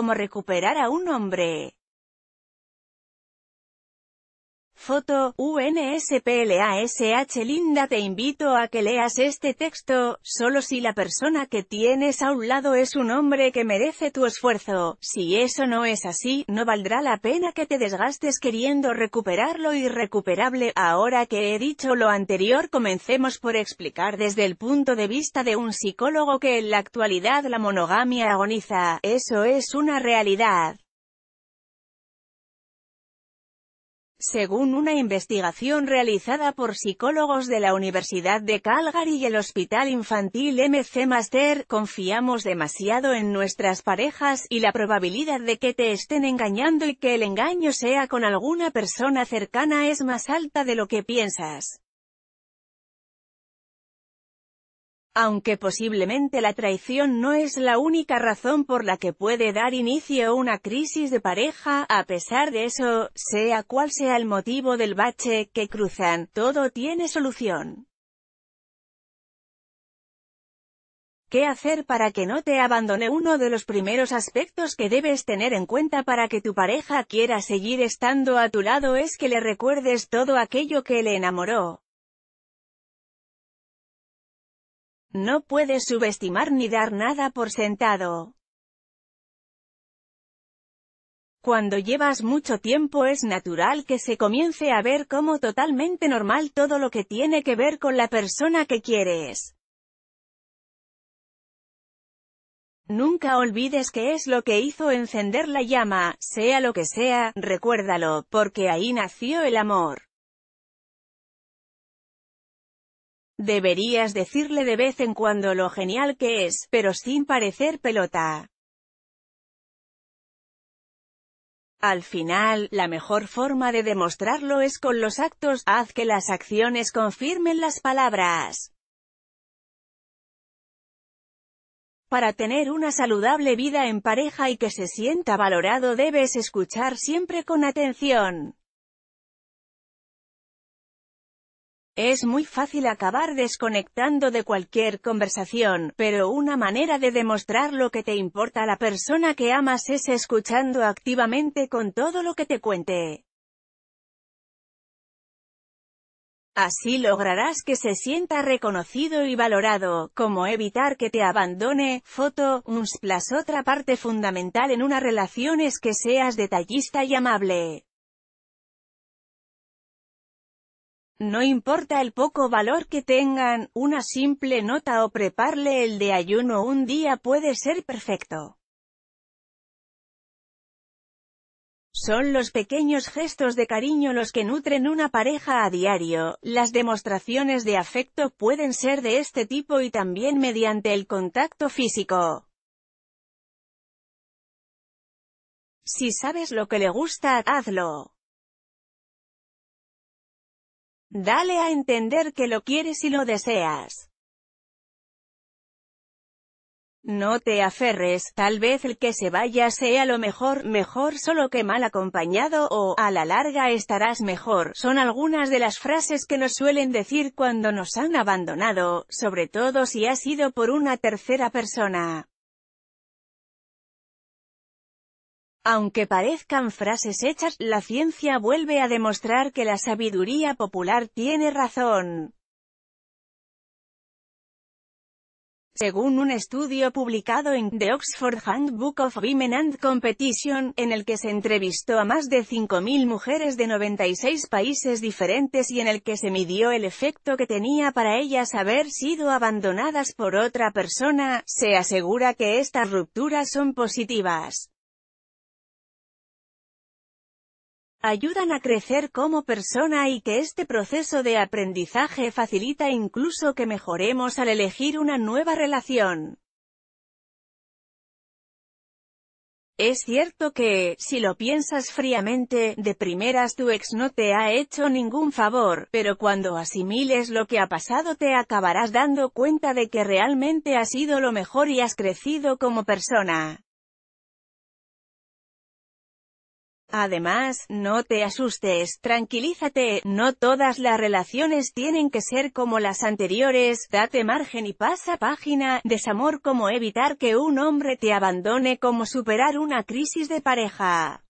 cómo recuperar a un hombre. Foto, UNSPLASH. Linda, te invito a que leas este texto, solo si la persona que tienes a un lado es un hombre que merece tu esfuerzo. Si eso no es así, no valdrá la pena que te desgastes queriendo recuperar lo irrecuperable. Ahora que he dicho lo anterior, comencemos por explicar desde el punto de vista de un psicólogo que en la actualidad la monogamia agoniza. Eso es una realidad. Según una investigación realizada por psicólogos de la Universidad de Calgary y el Hospital Infantil MC Master, confiamos demasiado en nuestras parejas, y la probabilidad de que te estén engañando y que el engaño sea con alguna persona cercana es más alta de lo que piensas. Aunque posiblemente la traición no es la única razón por la que puede dar inicio a una crisis de pareja, a pesar de eso, sea cual sea el motivo del bache que cruzan, todo tiene solución. ¿Qué hacer para que no te abandone? Uno de los primeros aspectos que debes tener en cuenta para que tu pareja quiera seguir estando a tu lado es que le recuerdes todo aquello que le enamoró. No puedes subestimar ni dar nada por sentado. Cuando llevas mucho tiempo es natural que se comience a ver como totalmente normal todo lo que tiene que ver con la persona que quieres. Nunca olvides qué es lo que hizo encender la llama, sea lo que sea, recuérdalo, porque ahí nació el amor. Deberías decirle de vez en cuando lo genial que es, pero sin parecer pelota. Al final, la mejor forma de demostrarlo es con los actos. Haz que las acciones confirmen las palabras. Para tener una saludable vida en pareja y que se sienta valorado, debes escuchar siempre con atención. Es muy fácil acabar desconectando de cualquier conversación, pero una manera de demostrar lo que te importa a la persona que amas es escuchando activamente con todo lo que te cuente. Así lograrás que se sienta reconocido y valorado. Cómo evitar que te abandone. Foto, Unsplash. Otra parte fundamental en una relación es que seas detallista y amable. No importa el poco valor que tengan, una simple nota o prepararle el desayuno un día puede ser perfecto. Son los pequeños gestos de cariño los que nutren una pareja a diario. Las demostraciones de afecto pueden ser de este tipo y también mediante el contacto físico. Si sabes lo que le gusta, hazlo. Dale a entender que lo quieres y lo deseas. No te aferres, tal vez el que se vaya sea lo mejor solo que mal acompañado, o a la larga estarás mejor. Son algunas de las frases que nos suelen decir cuando nos han abandonado, sobre todo si ha sido por una tercera persona. Aunque parezcan frases hechas, la ciencia vuelve a demostrar que la sabiduría popular tiene razón. Según un estudio publicado en The Oxford Handbook of Women and Competition, en el que se entrevistó a más de 5.000 mujeres de 96 países diferentes y en el que se midió el efecto que tenía para ellas haber sido abandonadas por otra persona, se asegura que estas rupturas son positivas. Ayudan a crecer como persona y que este proceso de aprendizaje facilita incluso que mejoremos al elegir una nueva relación. Es cierto que, si lo piensas fríamente, de primeras tu ex no te ha hecho ningún favor, pero cuando asimiles lo que ha pasado te acabarás dando cuenta de que realmente has sido lo mejor y has crecido como persona. Además, no te asustes, tranquilízate, no todas las relaciones tienen que ser como las anteriores, date margen y pasa página. Desamor, como evitar que un hombre te abandone, como superar una crisis de pareja.